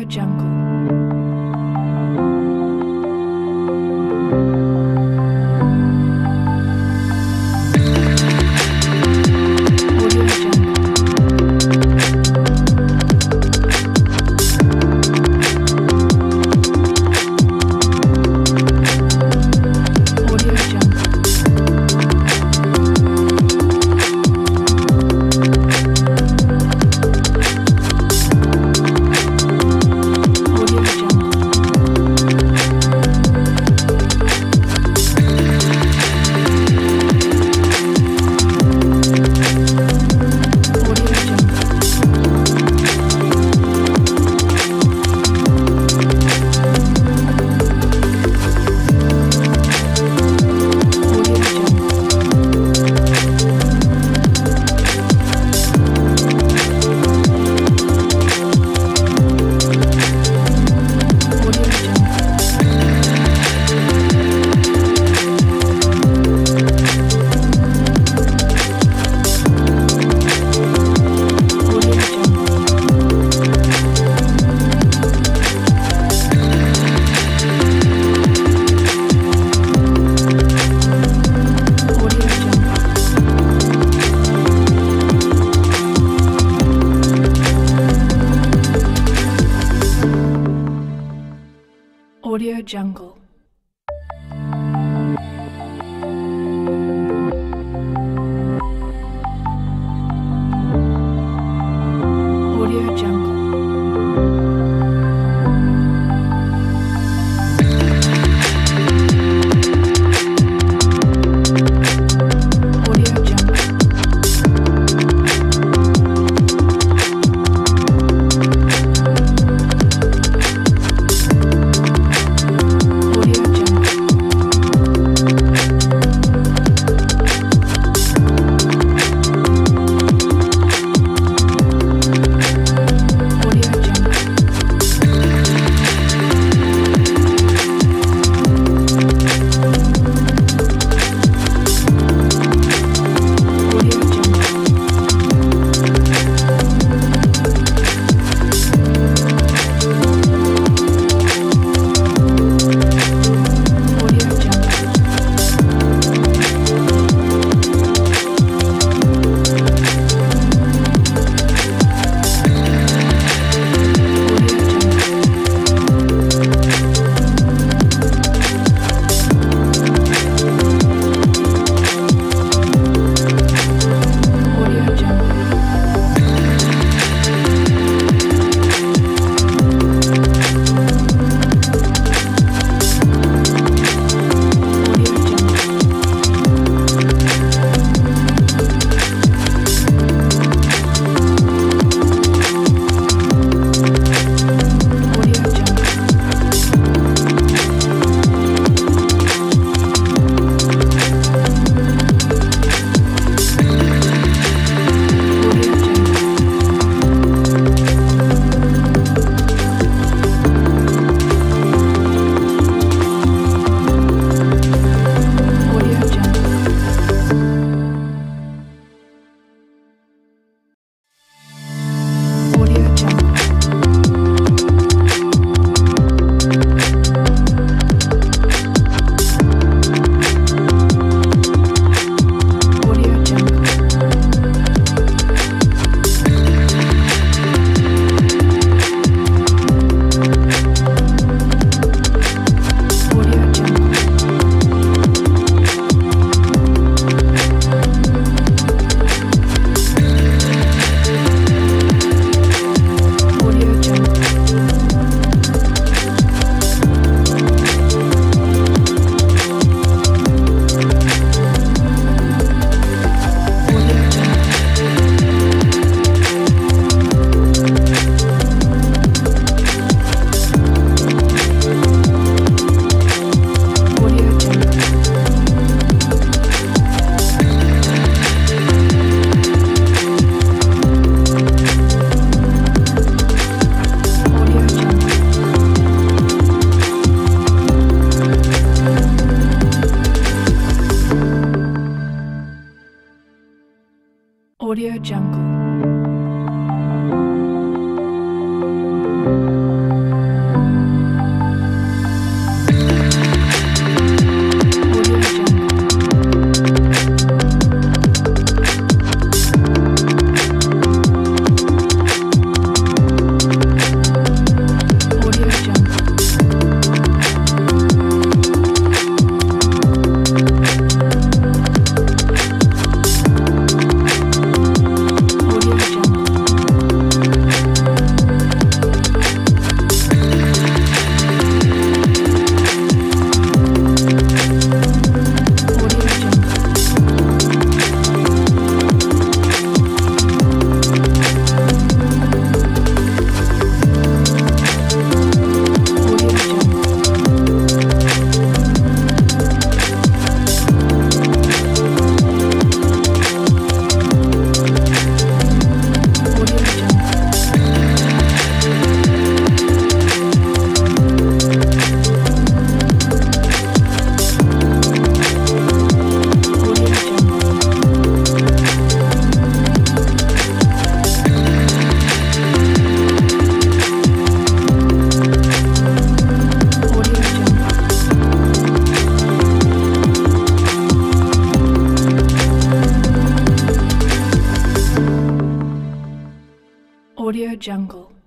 AudioJungle. AudioJungle. AudioJungle. AudioJungle. AudioJungle.